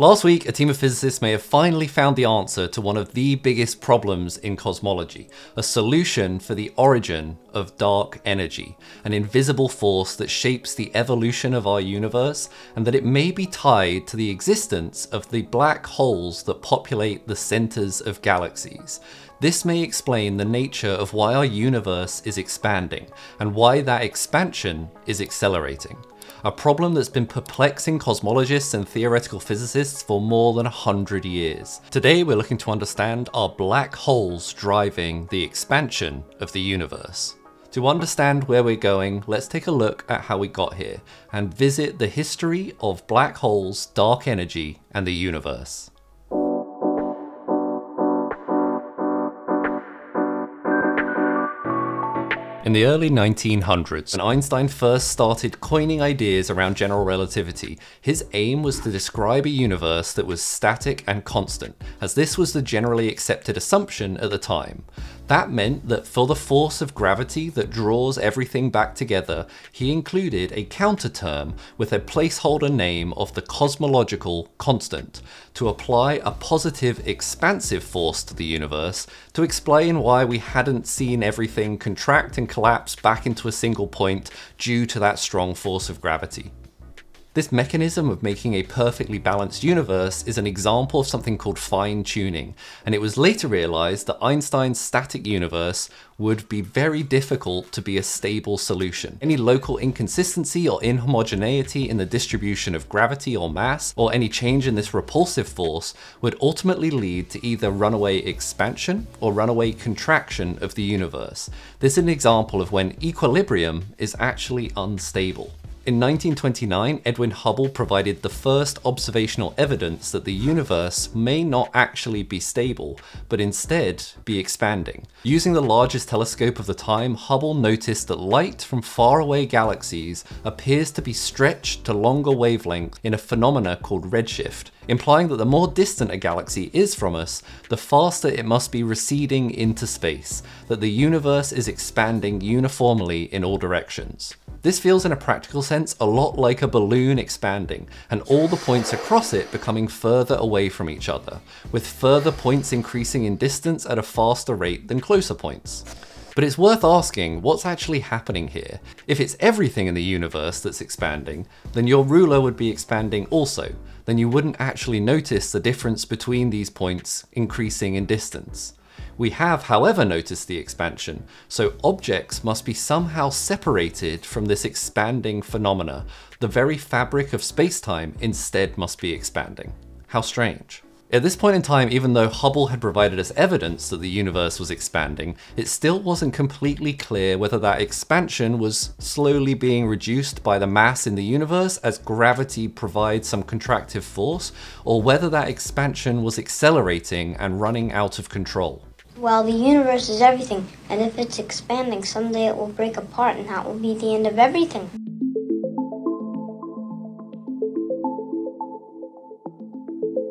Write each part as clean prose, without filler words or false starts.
Last week, a team of physicists may have finally found the answer to one of the biggest problems in cosmology, a solution for the origin of dark energy, an invisible force that shapes the evolution of our universe, and that it may be tied to the existence of the black holes that populate the centers of galaxies. This may explain the nature of why our universe is expanding, and why that expansion is accelerating. A problem that's been perplexing cosmologists and theoretical physicists for more than 100 years. Today we're looking to understand are black holes driving the expansion of the universe. To understand where we're going, let's take a look at how we got here and visit the history of black holes, dark energy, and the universe. In the early 1900s, when Einstein first started coining ideas around general relativity, his aim was to describe a universe that was static and constant, as this was the generally accepted assumption at the time. That meant that for the force of gravity that draws everything back together, he included a counter-term with a placeholder name of the cosmological constant, to apply a positive expansive force to the universe, to explain why we hadn't seen everything contract and collapse back into a single point due to that strong force of gravity. This mechanism of making a perfectly balanced universe is an example of something called fine-tuning, and it was later realized that Einstein's static universe would be very difficult to be a stable solution. Any local inconsistency or inhomogeneity in the distribution of gravity or mass, or any change in this repulsive force, would ultimately lead to either runaway expansion or runaway contraction of the universe. This is an example of when equilibrium is actually unstable. In 1929, Edwin Hubble provided the first observational evidence that the universe may not actually be stable, but instead be expanding. Using the largest telescope of the time, Hubble noticed that light from faraway galaxies appears to be stretched to longer wavelengths in a phenomena called redshift, implying that the more distant a galaxy is from us, the faster it must be receding into space, that the universe is expanding uniformly in all directions. This feels in a practical sense a lot like a balloon expanding, and all the points across it becoming further away from each other, with further points increasing in distance at a faster rate than closer points. But it's worth asking, what's actually happening here? If it's everything in the universe that's expanding, then your ruler would be expanding also. Then you wouldn't actually notice the difference between these points increasing in distance. We have, however, noticed the expansion, so objects must be somehow separated from this expanding phenomena. The very fabric of space-time instead must be expanding. How strange. At this point in time, even though Hubble had provided us evidence that the universe was expanding, it still wasn't completely clear whether that expansion was slowly being reduced by the mass in the universe as gravity provides some contractive force, or whether that expansion was accelerating and running out of control. Well, the universe is everything, and if it's expanding, someday it will break apart and that will be the end of everything.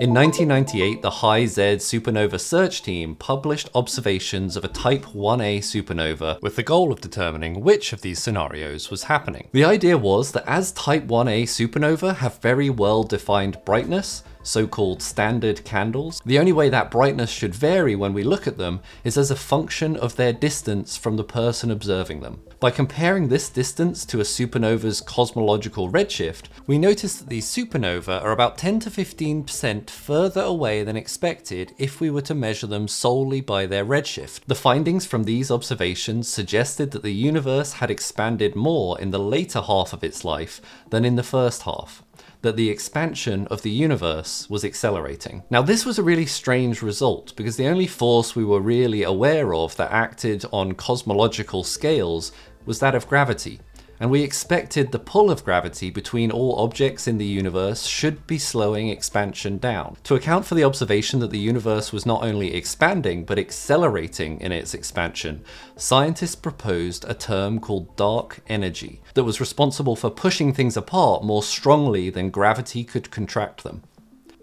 In 1998, the High-Z supernova search team published observations of a type 1a supernova with the goal of determining which of these scenarios was happening. The idea was that as type 1a supernova have very well-defined brightness, so-called standard candles, the only way that brightness should vary when we look at them is as a function of their distance from the person observing them. By comparing this distance to a supernova's cosmological redshift, we notice that these supernovae are about 10 to 15% further away than expected if we were to measure them solely by their redshift. The findings from these observations suggested that the universe had expanded more in the later half of its life than in the first half, that the expansion of the universe was accelerating. Now, this was a really strange result, because the only force we were really aware of that acted on cosmological scales was that of gravity, and we expected the pull of gravity between all objects in the universe should be slowing expansion down. To account for the observation that the universe was not only expanding but accelerating in its expansion, scientists proposed a term called dark energy that was responsible for pushing things apart more strongly than gravity could contract them.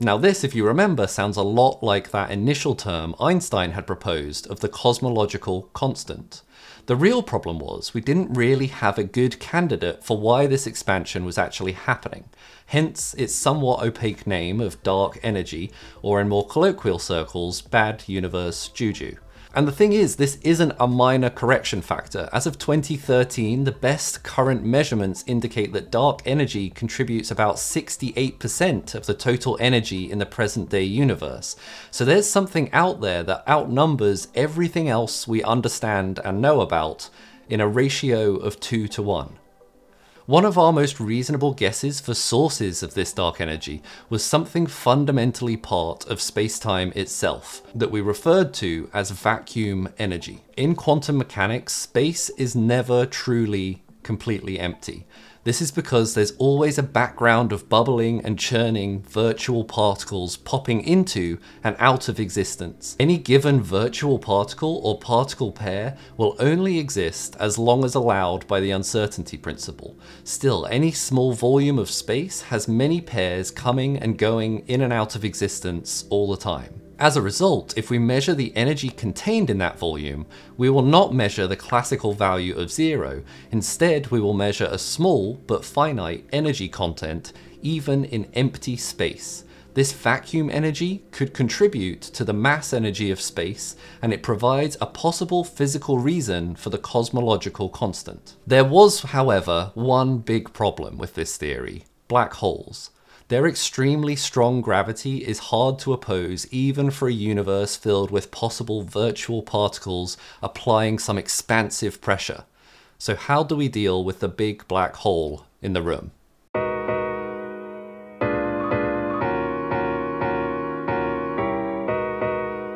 Now this, if you remember, sounds a lot like that initial term Einstein had proposed of the cosmological constant. The real problem was we didn't really have a good candidate for why this expansion was actually happening, hence its somewhat opaque name of dark energy, or in more colloquial circles, bad universe juju. And the thing is, this isn't a minor correction factor. As of 2013, the best current measurements indicate that dark energy contributes about 68% of the total energy in the present-day universe. So there's something out there that outnumbers everything else we understand and know about in a ratio of 2 to 1. One of our most reasonable guesses for sources of this dark energy was something fundamentally part of space-time itself that we referred to as vacuum energy. In quantum mechanics, space is never truly completely empty. This is because there's always a background of bubbling and churning virtual particles popping into and out of existence. Any given virtual particle or particle pair will only exist as long as allowed by the uncertainty principle. Still, any small volume of space has many pairs coming and going in and out of existence all the time. As a result, if we measure the energy contained in that volume, we will not measure the classical value of 0. Instead, we will measure a small but finite energy content, even in empty space. This vacuum energy could contribute to the mass energy of space, and it provides a possible physical reason for the cosmological constant. There was, however, one big problem with this theory: black holes. Their extremely strong gravity is hard to oppose even for a universe filled with possible virtual particles applying some expansive pressure. So how do we deal with the big black hole in the room?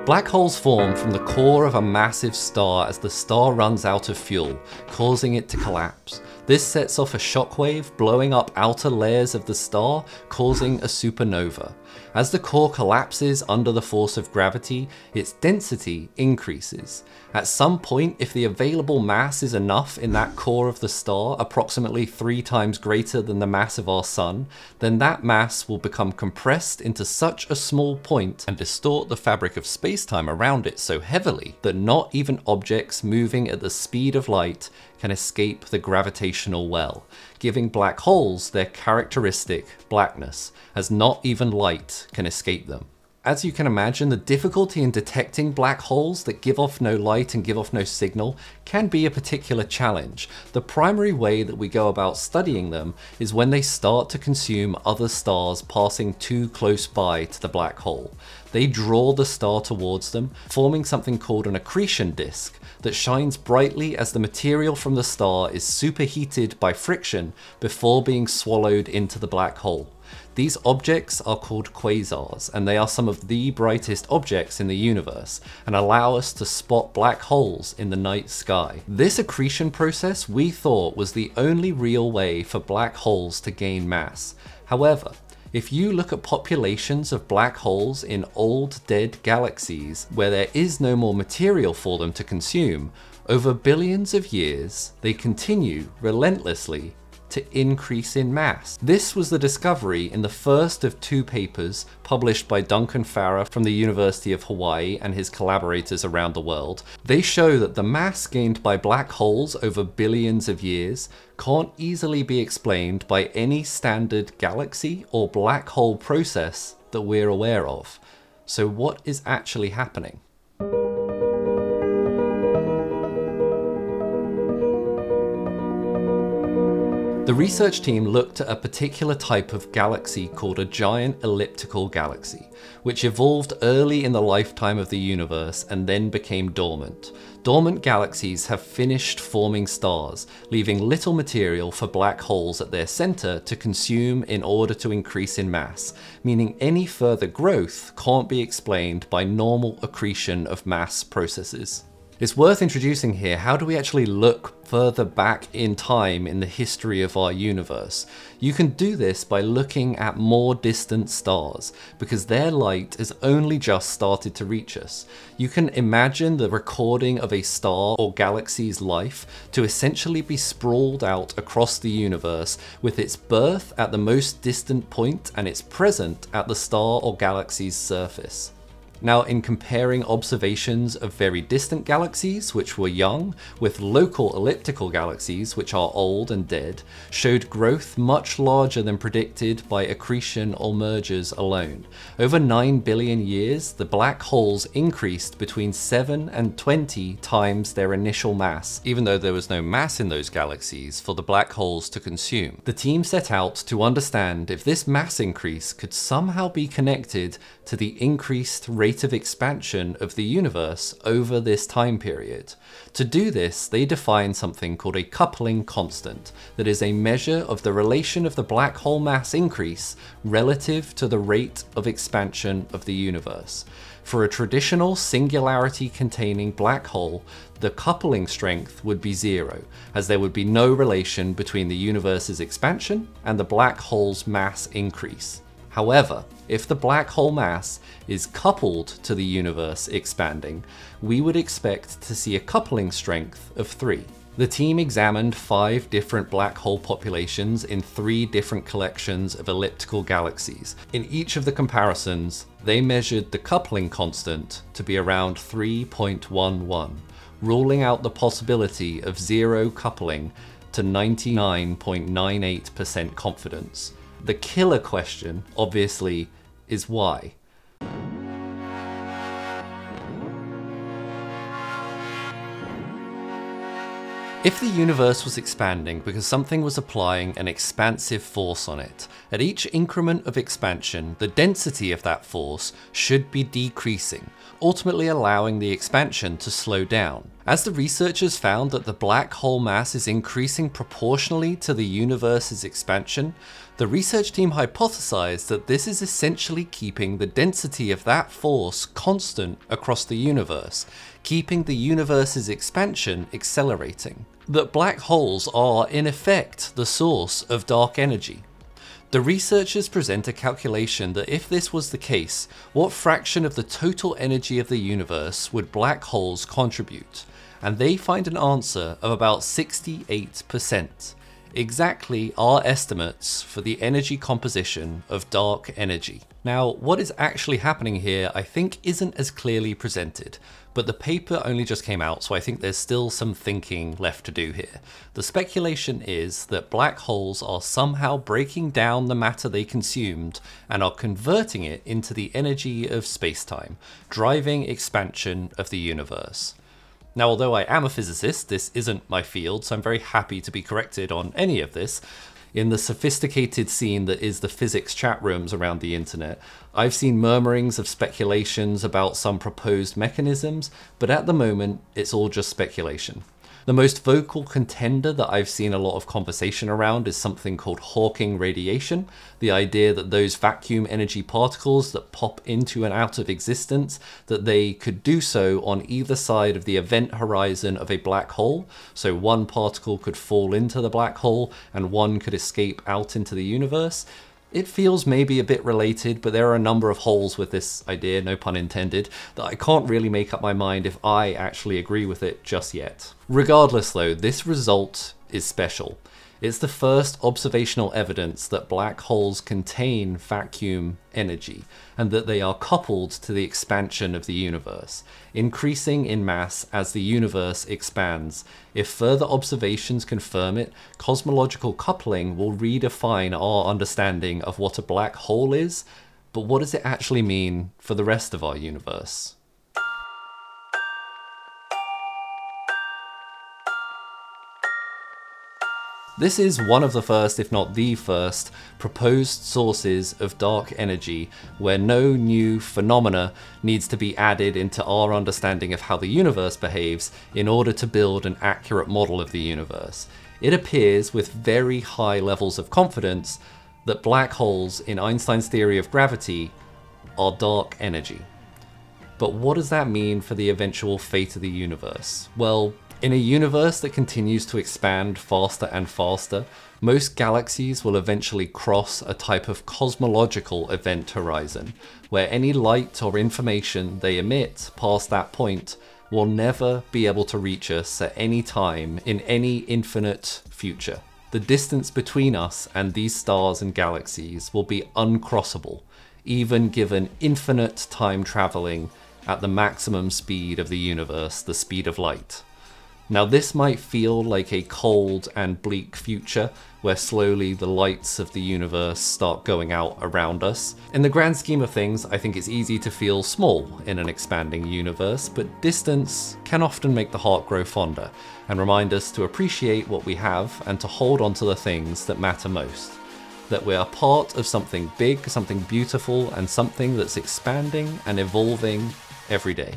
Black holes form from the core of a massive star as the star runs out of fuel, causing it to collapse. This sets off a shockwave, blowing up outer layers of the star, causing a supernova. As the core collapses under the force of gravity, its density increases. At some point, if the available mass is enough in that core of the star, approximately 3 times greater than the mass of our sun, then that mass will become compressed into such a small point and distort the fabric of space-time around it so heavily that not even objects moving at the speed of light can escape the gravitational well, giving black holes their characteristic blackness, as not even light can escape them. As you can imagine, the difficulty in detecting black holes that give off no light and give off no signal can be a particular challenge. The primary way that we go about studying them is when they start to consume other stars passing too close by to the black hole. They draw the star towards them, forming something called an accretion disk that shines brightly as the material from the star is superheated by friction before being swallowed into the black hole. These objects are called quasars, and they are some of the brightest objects in the universe and allow us to spot black holes in the night sky. This accretion process we thought was the only real way for black holes to gain mass. However, if you look at populations of black holes in old dead galaxies where there is no more material for them to consume, over billions of years they continue relentlessly to increase in mass. This was the discovery in the first of 2 papers published by Duncan Farrah from the University of Hawaii and his collaborators around the world. They show that the mass gained by black holes over billions of years can't easily be explained by any standard galaxy or black hole process that we're aware of. So what is actually happening? The research team looked at a particular type of galaxy called a giant elliptical galaxy, which evolved early in the lifetime of the universe and then became dormant. Dormant galaxies have finished forming stars, leaving little material for black holes at their center to consume in order to increase in mass, meaning any further growth can't be explained by normal accretion of mass processes. It's worth introducing here, how do we actually look further back in time in the history of our universe? You can do this by looking at more distant stars, because their light has only just started to reach us. You can imagine the recording of a star or galaxy's life to essentially be sprawled out across the universe, with its birth at the most distant point and its present at the star or galaxy's surface. Now, in comparing observations of very distant galaxies, which were young, with local elliptical galaxies, which are old and dead, showed growth much larger than predicted by accretion or mergers alone. Over 9 billion years, the black holes increased between 7 and 20 times their initial mass, even though there was no mass in those galaxies for the black holes to consume. The team set out to understand if this mass increase could somehow be connected to the increased rate of expansion of the universe over this time period. To do this, they define something called a coupling constant, that is a measure of the relation of the black hole mass increase relative to the rate of expansion of the universe. For a traditional singularity-containing black hole, the coupling strength would be zero, as there would be no relation between the universe's expansion and the black hole's mass increase. However, if the black hole mass is coupled to the universe expanding, we would expect to see a coupling strength of 3. The team examined 5 different black hole populations in 3 different collections of elliptical galaxies. In each of the comparisons, they measured the coupling constant to be around 3.11, ruling out the possibility of zero coupling to 99.98% confidence. The killer question, obviously, is why? If the universe was expanding because something was applying an expansive force on it, at each increment of expansion, the density of that force should be decreasing, ultimately allowing the expansion to slow down. As the researchers found that the black hole mass is increasing proportionally to the universe's expansion, the research team hypothesized that this is essentially keeping the density of that force constant across the universe, keeping the universe's expansion accelerating. That black holes are, in effect, the source of dark energy. The researchers present a calculation that if this was the case, what fraction of the total energy of the universe would black holes contribute? And they find an answer of about 68%, exactly our estimates for the energy composition of dark energy. Now, what is actually happening here, I think, isn't as clearly presented, but the paper only just came out, so I think there's still some thinking left to do here. The speculation is that black holes are somehow breaking down the matter they consumed and are converting it into the energy of space-time, driving expansion of the universe. Now, although I am a physicist, this isn't my field, so I'm very happy to be corrected on any of this. In the sophisticated scene that is the physics chat rooms around the internet, I've seen murmurings of speculations about some proposed mechanisms, but at the moment, it's all just speculation. The most vocal contender that I've seen a lot of conversation around is something called Hawking radiation, the idea that those vacuum energy particles that pop into and out of existence, that they could do so on either side of the event horizon of a black hole, so one particle could fall into the black hole and one could escape out into the universe. It feels maybe a bit related, but there are a number of holes with this idea, no pun intended, that I can't really make up my mind if I actually agree with it just yet. Regardless though, this result is special. It's the first observational evidence that black holes contain vacuum energy, and that they are coupled to the expansion of the universe, increasing in mass as the universe expands. If further observations confirm it, cosmological coupling will redefine our understanding of what a black hole is, but what does it actually mean for the rest of our universe? This is one of the first, if not the first, proposed sources of dark energy where no new phenomena needs to be added into our understanding of how the universe behaves in order to build an accurate model of the universe. It appears with very high levels of confidence that black holes in Einstein's theory of gravity are dark energy. But what does that mean for the eventual fate of the universe? Well, in a universe that continues to expand faster and faster, most galaxies will eventually cross a type of cosmological event horizon, where any light or information they emit past that point will never be able to reach us at any time in any infinite future. The distance between us and these stars and galaxies will be uncrossable, even given infinite time traveling at the maximum speed of the universe, the speed of light. Now, this might feel like a cold and bleak future, where slowly the lights of the universe start going out around us. In the grand scheme of things, I think it's easy to feel small in an expanding universe, but distance can often make the heart grow fonder and remind us to appreciate what we have and to hold on to the things that matter most. That we are part of something big, something beautiful, and something that's expanding and evolving every day.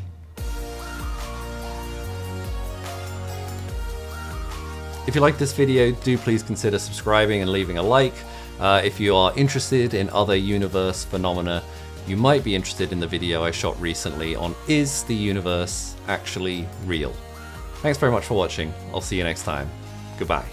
If you like this video, do please consider subscribing and leaving a like. If you are interested in other universe phenomena, you might be interested in the video I shot recently on Is the Universe Actually Real? Thanks very much for watching. I'll see you next time. Goodbye.